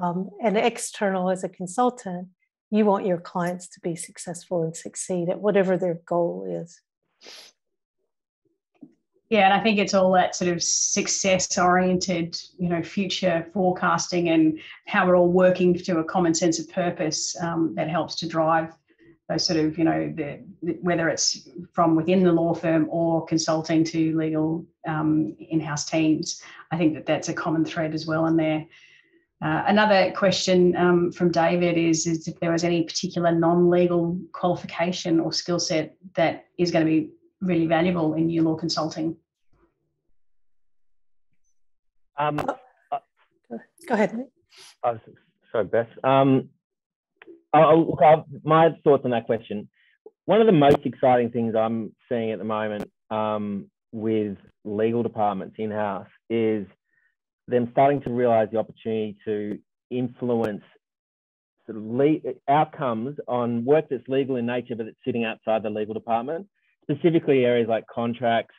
Um, and external as a consultant, you want your clients to be successful and succeed at whatever their goal is. Yeah, and I think it's all that sort of success-oriented, you know, future forecasting and how we're all working to a common sense of purpose um, that helps to drive those sort of, you know, the, whether it's from within the law firm or consulting to legal um, in-house teams. I think that that's a common thread as well in there. Uh, another question um, from David is, is if there was any particular non-legal qualification or skill set that is going to be really valuable in new law consulting. Um, Go ahead. Uh, sorry, Beth. Um, I'll, I'll, my thoughts on that question. One of the most exciting things I'm seeing at the moment um, with legal departments in-house is them starting to realise the opportunity to influence sort of le outcomes on work that's legal in nature, but it's sitting outside the legal department, specifically areas like contracts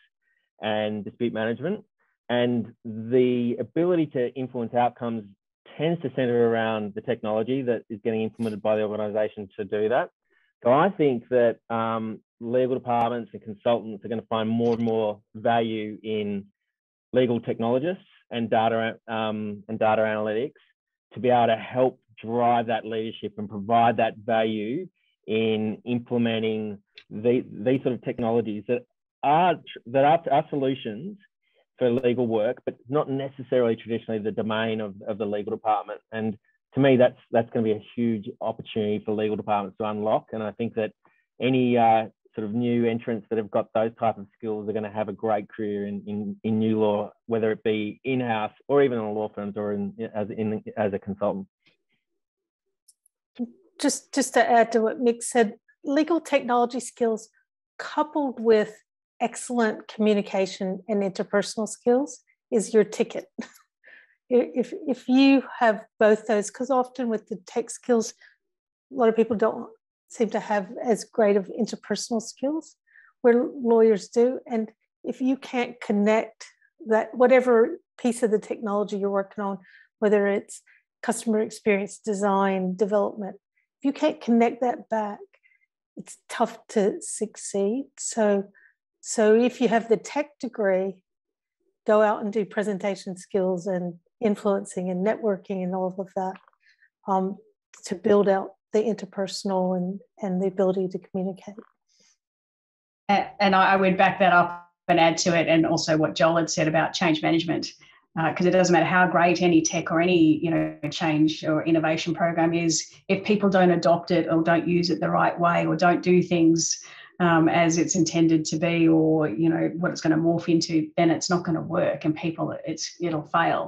and dispute management. And the ability to influence outcomes tends to center around the technology that is getting implemented by the organisation to do that. So I think that um, legal departments and consultants are going to find more and more value in legal technologists and data um, and data analytics to be able to help drive that leadership and provide that value in implementing the, these sort of technologies that are that are, are solutions for legal work, but not necessarily traditionally the domain of, of the legal department. And to me, that's that's going to be a huge opportunity for legal departments to unlock. And I think that any uh, sort of new entrants that have got those type of skills are going to have a great career in in, in new law, whether it be in-house or even in law firms or in, as in as a consultant. Just just to add to what Mick said, legal technology skills coupled with excellent communication and interpersonal skills is your ticket. If, if you have both those, because often with the tech skills, a lot of people don't seem to have as great of interpersonal skills where lawyers do. And if you can't connect that, whatever piece of the technology you're working on, whether it's customer experience, design, development, if you can't connect that back, it's tough to succeed. So So if you have the tech degree, go out and do presentation skills and influencing and networking and all of that um, to build out the interpersonal and, and the ability to communicate. And, and I would back that up and add to it, and also what Joel had said about change management, because uh, it doesn't matter how great any tech or any you know change or innovation program is, if people don't adopt it or don't use it the right way or don't do things Um, as it's intended to be, or you know what it's going to morph into, then it's not going to work, and people it's it'll fail.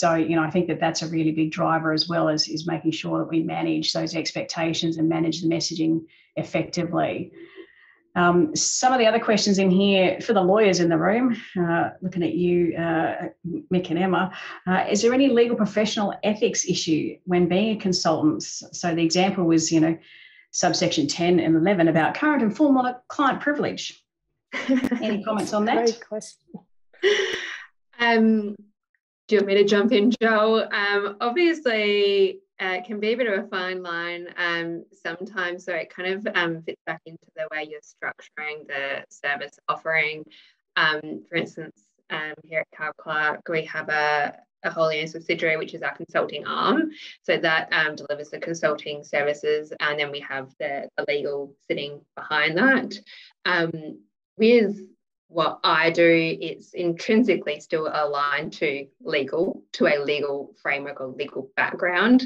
So you know I think that that's a really big driver as well, as is making sure that we manage those expectations and manage the messaging effectively. Um, some of the other questions in here for the lawyers in the room, uh, looking at you, uh, Mick and Emma, uh, is there any legal professional ethics issue when being a consultant? So the example was you know. subsection ten and eleven about current and former client privilege. Any comments on that? Great question. Um, do you want me to jump in, Joel? Um, obviously, uh, it can be a bit of a fine line um, sometimes, so it kind of um, fits back into the way you're structuring the service offering. Um, for instance, um, here at Cowell Clarke, we have a a wholly owned subsidiary, which is our consulting arm. So that um, delivers the consulting services, and then we have the, the legal sitting behind that. Um, with what I do, it's intrinsically still aligned to legal, to a legal framework or legal background.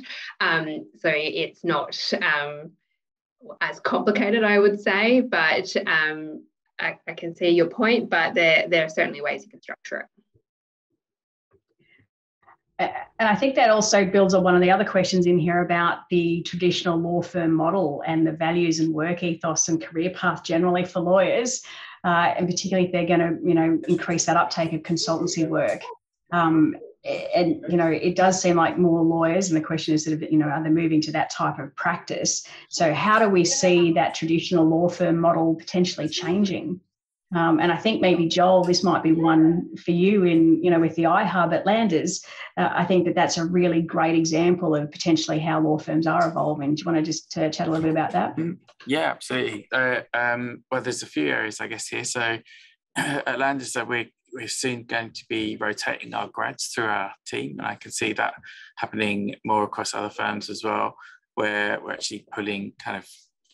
Um, so it's not um, as complicated, I would say, but um, I, I can see your point, but there, there are certainly ways you can structure it. And I think that also builds on one of the other questions in here about the traditional law firm model and the values and work ethos and career path generally for lawyers, uh, and particularly if they're going to, you know, increase that uptake of consultancy work. Um, and, you know, it does seem like more lawyers, and the question is sort of, you know, are they moving to that type of practice? So how do we see that traditional law firm model potentially changing? Um, and I think maybe, Joel, this might be one for you in, you know, with the iHub at Landers. Uh, I think that that's a really great example of potentially how law firms are evolving. Do you want to just uh, chat a little bit about that? Yeah, absolutely. Uh, um, well, there's a few areas, I guess, here. So at Landers, uh, we, we're soon going to be rotating our grads through our team. And I can see that happening more across other firms as well, where we're actually pulling kind of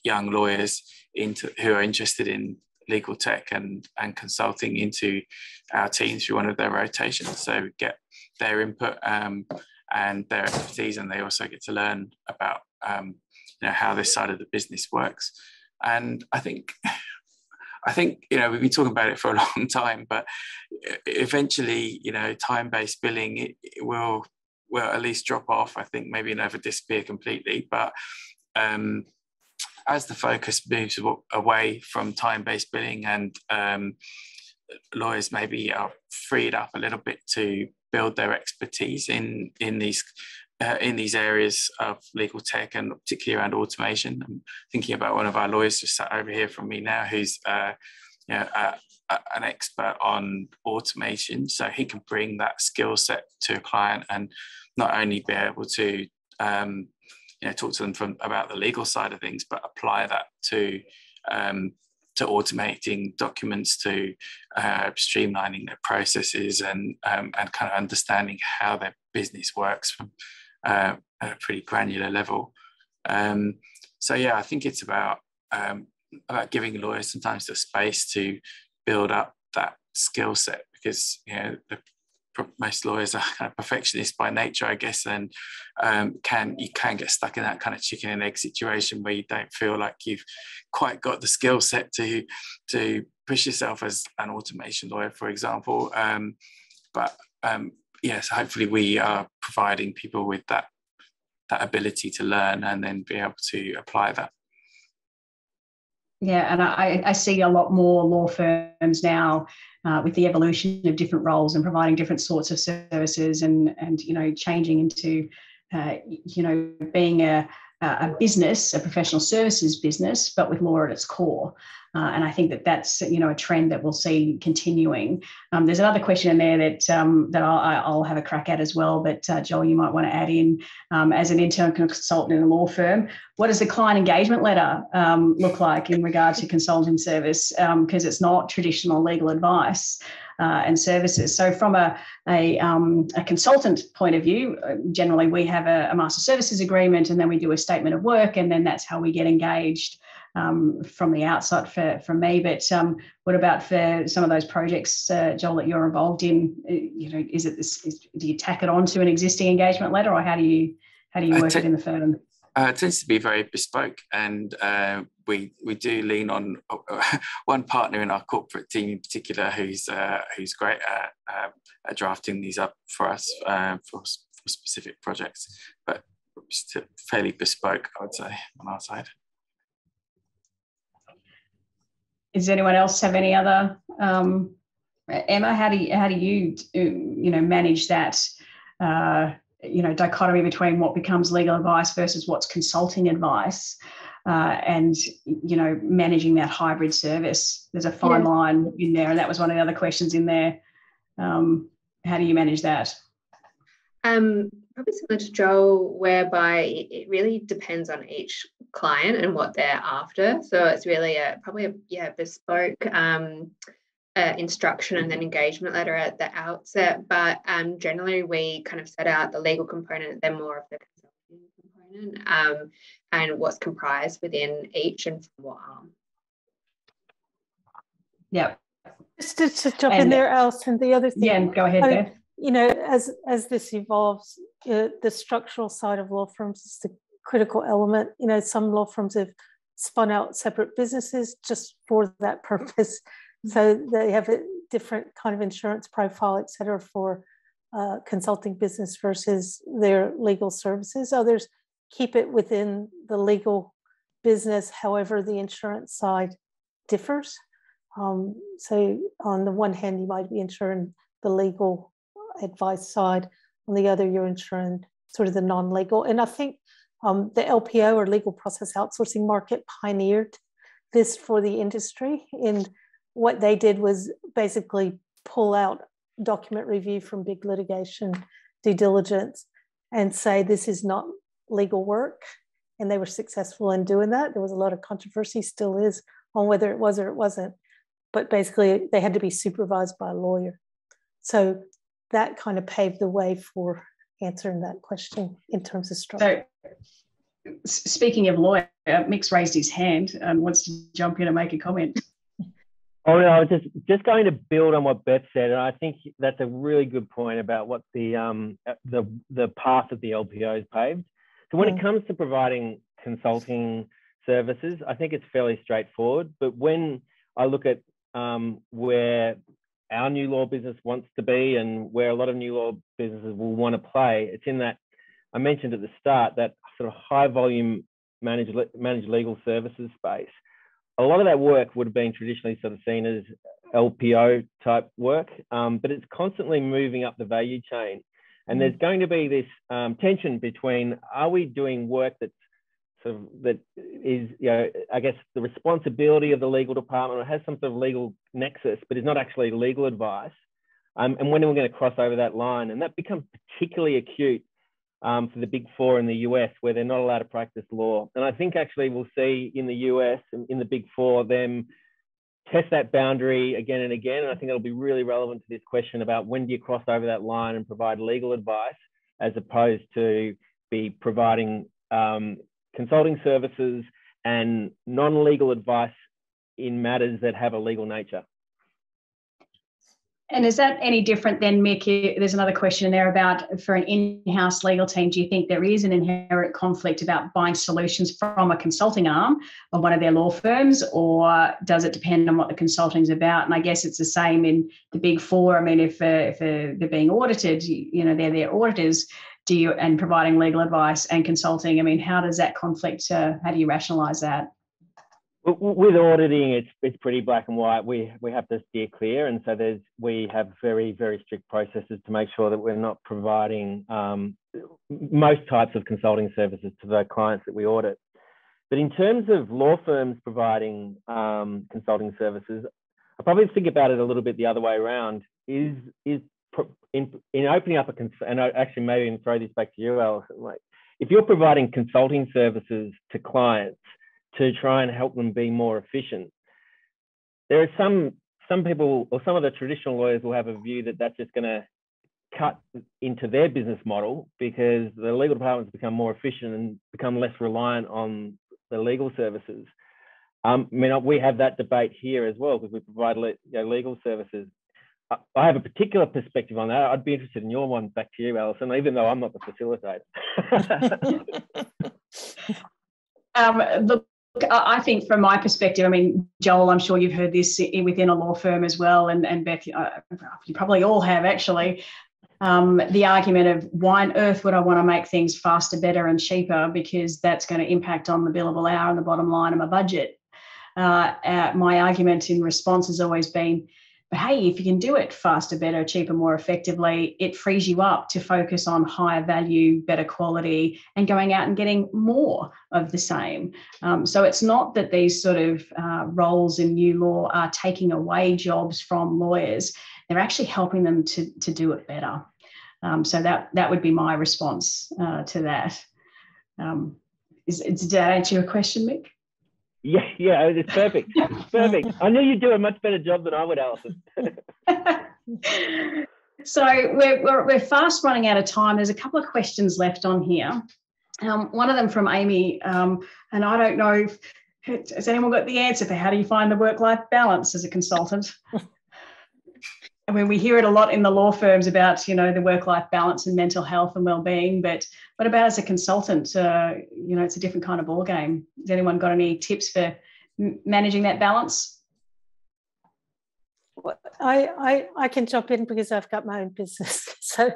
young lawyers into who are interested in legal tech and, and consulting into our team through one of their rotations. So we get their input um, and their expertise, and they also get to learn about um, you know, how this side of the business works. And I think, I think, you know, we've been talking about it for a long time, but eventually, you know, time-based billing it, it will, will at least drop off. I think maybe never disappear completely, but um, as the focus moves away from time-based billing and um, lawyers maybe are freed up a little bit to build their expertise in, in, these, uh, in these areas of legal tech, and particularly around automation. I'm thinking about one of our lawyers just sat over here from me now who's uh, you know, uh, a, an expert on automation, so he can bring that skill set to a client and not only be able to um, you know, talk to them from about the legal side of things, but apply that to um, to automating documents, to uh, streamlining their processes, and um, and kind of understanding how their business works from uh, at a pretty granular level. Um, so yeah, I think it's about um, about giving lawyers sometimes the space to build up that skill set, because you know the, most lawyers are kind of perfectionists by nature, I guess, and um, can you can get stuck in that kind of chicken and egg situation where you don't feel like you've quite got the skill set to to push yourself as an automation lawyer, for example. Um, but um, yes, hopefully we are providing people with that that ability to learn and then be able to apply that. Yeah, and I, I see a lot more law firms now uh, with the evolution of different roles and providing different sorts of services, and and you know changing into uh, you know being a a business, a professional services business, but with law at its core. Uh, and I think that that's you know a trend that we'll see continuing. Um, there's another question in there that um, that I'll, I'll have a crack at as well. But uh, Joel, you might want to add in um, as an intern consultant in a law firm, what does the client engagement letter um, look like in regard to consulting service? Because um, it's not traditional legal advice uh, and services. So from a a, um, a consultant point of view, generally we have a, a master services agreement, and then we do a statement of work, and then that's how we get engaged. Um, from the outset for, for me, but um, what about for some of those projects, uh, Joel, that you're involved in? You know, is it this? Is, do you tack it on to an existing engagement letter, or how do you how do you work it in the firm? Uh, it tends to be very bespoke, and uh, we we do lean on uh, one partner in our corporate team in particular, who's uh, who's great at, uh, at drafting these up for us uh, for, for specific projects, but fairly bespoke, I would say, on our side. Does anyone else have any other um, Emma? How do you, how do you you know manage that uh, you know dichotomy between what becomes legal advice versus what's consulting advice, uh, and you know managing that hybrid service? There's a fine yeah. line in there, and that was one of the other questions in there. Um, how do you manage that? Um, probably similar to Joel, whereby it really depends on each client and what they're after. So it's really a probably a yeah bespoke um, uh, instruction and then engagement letter at the outset. But um, generally, we kind of set out the legal component, then more of the consulting component, um, and what's comprised within each and from what arm. Yeah. Just to, to jump and, in there, Alison. The other thing. Yeah, go ahead, I mean, Beth. You know, as as this evolves, uh, the structural side of law firms is the critical element. You know, some law firms have spun out separate businesses just for that purpose. So they have a different kind of insurance profile, et cetera, for uh, consulting business versus their legal services. Others keep it within the legal business. However, the insurance side differs. Um, so on the one hand, you might be insuring the legal advice side, on the other you're insuring sort of the non-legal. And I think um, the L P O or legal process outsourcing market pioneered this for the industry, and what they did was basically pull out document review from big litigation due diligence and say this is not legal work, and they were successful in doing that. There was a lot of controversy, still is, on whether it was or it wasn't, but basically they had to be supervised by a lawyer. So that kind of paved the way for answering that question in terms of structure. So, speaking of lawyer, Mick's raised his hand and wants to jump in and make a comment. Oh, no, I was just, just going to build on what Beth said, and I think that's a really good point about what the, um, the, the path that the L P Os paved. So when mm. it comes to providing consulting services, I think it's fairly straightforward, but when I look at um, where our new law business wants to be and where a lot of new law businesses will want to play, it's in that, I mentioned at the start, that sort of high volume managed, managed legal services space. A lot of that work would have been traditionally sort of seen as L P O type work, um, but it's constantly moving up the value chain. And there's going to be this um, tension between, are we doing work that's sort of that is, you know, I guess the responsibility of the legal department, or has some sort of legal nexus, but is not actually legal advice. Um, and when are we going to cross over that line? And that becomes particularly acute um, for the big four in the U S, where they're not allowed to practice law. And I think actually we'll see in the U S and in the big four them test that boundary again and again. And I think it'll be really relevant to this question about when do you cross over that line and provide legal advice, as opposed to be providing um, consulting services and non-legal advice in matters that have a legal nature. And is that any different than, Mick, there's another question there about, for an in-house legal team, do you think there is an inherent conflict about buying solutions from a consulting arm of one of their law firms, or does it depend on what the consulting is about? And I guess it's the same in the big four. I mean, if, uh, if uh, they're being audited, you know, they're their auditors, do you, and providing legal advice and consulting, I mean, how does that conflict, uh, how do you rationalise that? With auditing, it's it's pretty black and white. We we have to steer clear, and so there's we have very very strict processes to make sure that we're not providing um, most types of consulting services to the clients that we audit. But in terms of law firms providing um, consulting services, I probably think about it a little bit the other way around. Is is in in opening up a cons and I actually maybe I'll throw this back to you, Alison. Like, if you're providing consulting services to clients to try and help them be more efficient, there are some some people, or some of the traditional lawyers, will have a view that that's just going to cut into their business model because the legal departments become more efficient and become less reliant on the legal services. Um, I mean, we have that debate here as well because we provide you know, legal services. I, I have a particular perspective on that. I'd be interested in your one. Back to you, Alison, even though I'm not the facilitator. um, look. I think from my perspective, I mean, Joel, I'm sure you've heard this within a law firm as well, and, and Beth, you probably all have actually, um, the argument of why on earth would I want to make things faster, better and cheaper, because that's going to impact on the billable hour and the bottom line of my budget. Uh, uh, my argument in response has always been, but hey, if you can do it faster, better, cheaper, more effectively, it frees you up to focus on higher value, better quality, and going out and getting more of the same. Um, so it's not that these sort of uh, roles in new law are taking away jobs from lawyers. They're actually helping them to, to do it better. Um, so that, that would be my response uh, to that. Um, is, did that answer your question, Mick? Yeah, yeah, it's perfect. It's perfect. I knew you'd do a much better job than I would, Alison. So we're, we're, we're fast running out of time. There's a couple of questions left on here. Um, one of them from Amy, um, and I don't know, if, has anyone got the answer for how do you find the work-life balance as a consultant? I mean, we hear it a lot in the law firms about, you know, the work-life balance and mental health and well-being, but what about as a consultant? Uh, you know, it's a different kind of ball game. Has anyone got any tips for managing that balance? Well, I, I I can jump in because I've got my own business. So,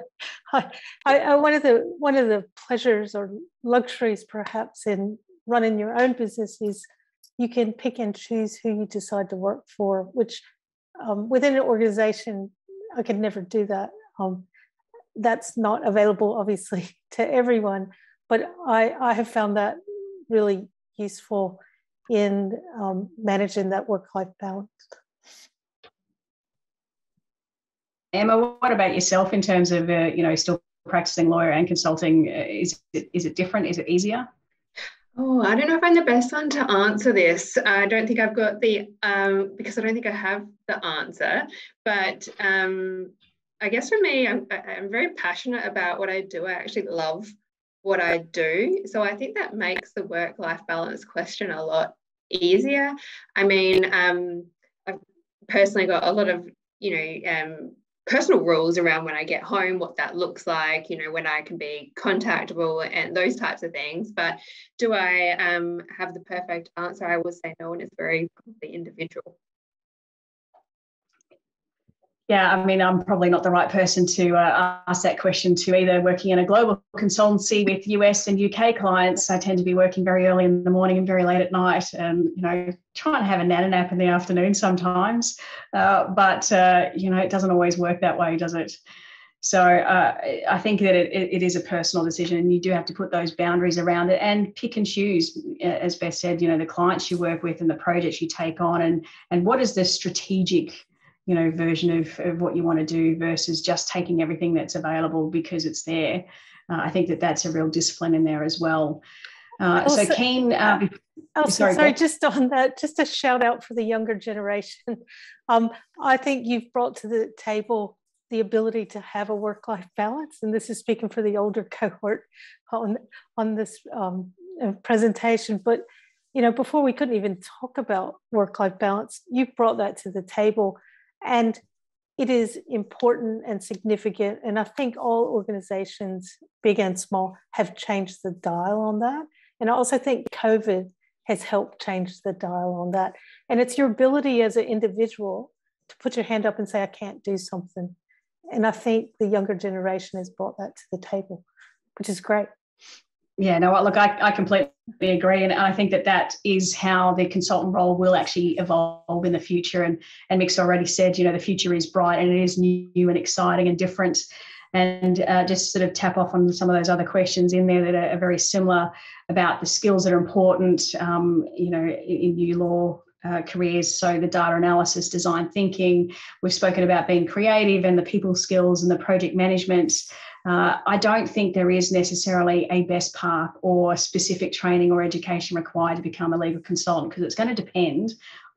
I, I one of the one of the pleasures or luxuries perhaps in running your own business is you can pick and choose who you decide to work for, which Um, within an organization, I could never do that. Um, that's not available, obviously, to everyone. But I, I have found that really useful in um, managing that work-life balance. Emma, what about yourself in terms of, uh, you know, still practicing lawyer and consulting? Is it, is it different? Is it easier? Oh, I don't know if I'm the best one to answer this. I don't think I've got the, um, because I don't think I have the answer, but um, I guess for me, I'm, I'm very passionate about what I do. I actually love what I do. So I think that makes the work-life balance question a lot easier. I mean, um, I've personally got a lot of, you know, um, personal rules around when I get home, what that looks like, you know, when I can be contactable and those types of things. But do I um, have the perfect answer? I would say no, and it's very individual. Yeah, I mean, I'm probably not the right person to uh, ask that question to either. Working in a global consultancy with U S and U K clients, I tend to be working very early in the morning and very late at night, and, you know, trying to have a nana nap in the afternoon sometimes. Uh, but, uh, you know, it doesn't always work that way, does it? So uh, I think that it, it is a personal decision, and you do have to put those boundaries around it and pick and choose, as Beth said, you know, the clients you work with and the projects you take on, and, and what is the strategic, you know, version of, of what you want to do versus just taking everything that's available because it's there. Uh, I think that that's a real discipline in there as well. Uh, also, so keen. Uh, oh, sorry, sorry just on that, just a shout out for the younger generation. Um, I think you've brought to the table the ability to have a work-life balance, and this is speaking for the older cohort on on this um, presentation. But you know, before we couldn't even talk about work-life balance. You've brought that to the table, and it is important and significant. And I think all organizations, big and small, have changed the dial on that. And I also think COVID has helped change the dial on that. And it's your ability as an individual to put your hand up and say, I can't do something. And I think the younger generation has brought that to the table, which is great. Yeah, no, look, I, I completely agree. And I think that that is how the consultant role will actually evolve in the future. And, and Mick's already said, you know, the future is bright and it is new and exciting and different. And uh, just sort of tap off on some of those other questions in there that are, are very similar about the skills that are important, um, you know, in new law Uh, careers. So the data analysis, design thinking, we've spoken about being creative, and the people skills and the project management. Uh, I don't think there is necessarily a best path or specific training or education required to become a legal consultant, because it's going to depend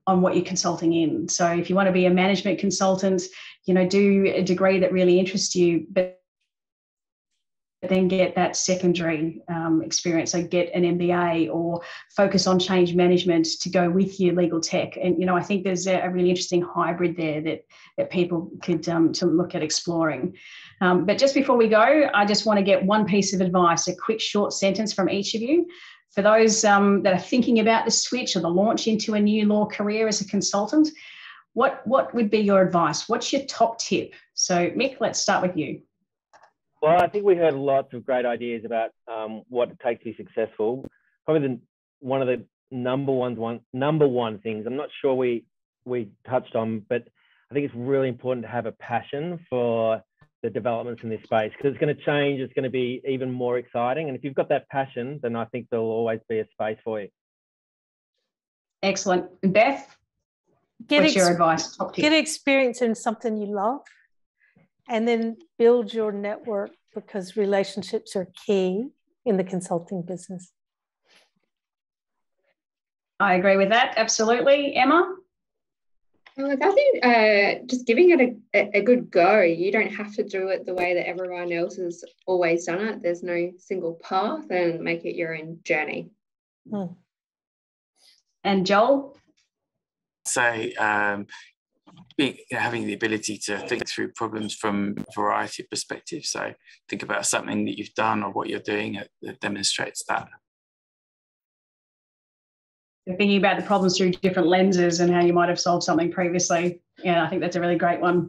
on what you're consulting in. So if you want to be a management consultant, you know, do a degree that really interests you, but then get that secondary um, experience. So get an M B A or focus on change management to go with your legal tech. And, you know, I think there's a, a really interesting hybrid there that, that people could um, to look at exploring. Um, but just before we go, I just want to get one piece of advice, a quick short sentence from each of you. For those um, that are thinking about the switch or the launch into a new law career as a consultant, what, what would be your advice? What's your top tip? So Mick, let's start with you. Well, I think we heard lots of great ideas about um, what it takes to be successful. Probably the, one of the number one, one number one things, I'm not sure we we touched on, but I think it's really important to have a passion for the developments in this space, because it's going to change. It's going to be even more exciting. And if you've got that passion, then I think there'll always be a space for you. Excellent. And Beth, get what's your advice? Get experience in something you love. And then build your network, because relationships are key in the consulting business. I agree with that, absolutely. Emma? Look, I think uh, just giving it a, a good go. You don't have to do it the way that everyone else has always done it. There's no single path, and make it your own journey. Hmm. And Joel? So, um, Being, you know, having the ability to think through problems from a variety of perspectives. So think about something that you've done or what you're doing that demonstrates that. You're thinking about the problems through different lenses and how you might have solved something previously. Yeah, I think that's a really great one.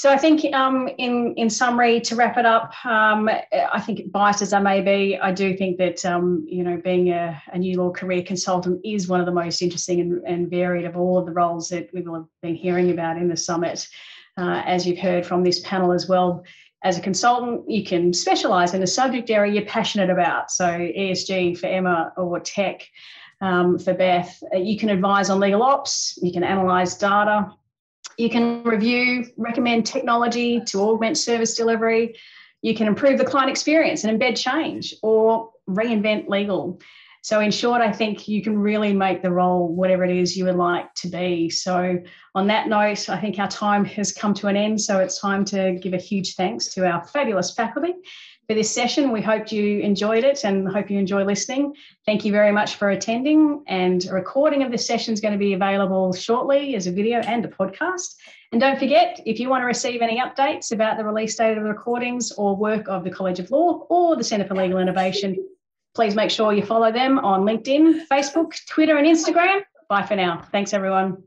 So I think um, in, in summary, to wrap it up, um, I think biased as I may be, I do think that, um, you know, being a, a new law career consultant is one of the most interesting and, and varied of all of the roles that we will have been hearing about in the summit. Uh, as you've heard from this panel as well, as a consultant, you can specialise in a subject area you're passionate about. So E S G for Emma, or tech um, for Beth. You can advise on legal ops, you can analyse data, you can review, recommend technology to augment service delivery. You can improve the client experience and embed change or reinvent legal. So in short, I think you can really make the role whatever it is you would like to be. So on that note, I think our time has come to an end. So it's time to give a huge thanks to our fabulous faculty for this session. We hope you enjoyed it and hope you enjoy listening. Thank you very much for attending, and a recording of this session is going to be available shortly as a video and a podcast. And don't forget, if you want to receive any updates about the release date of the recordings or work of the College of Law or the Centre for Legal Innovation, please make sure you follow them on LinkedIn, Facebook, Twitter and Instagram. Bye for now. Thanks, everyone.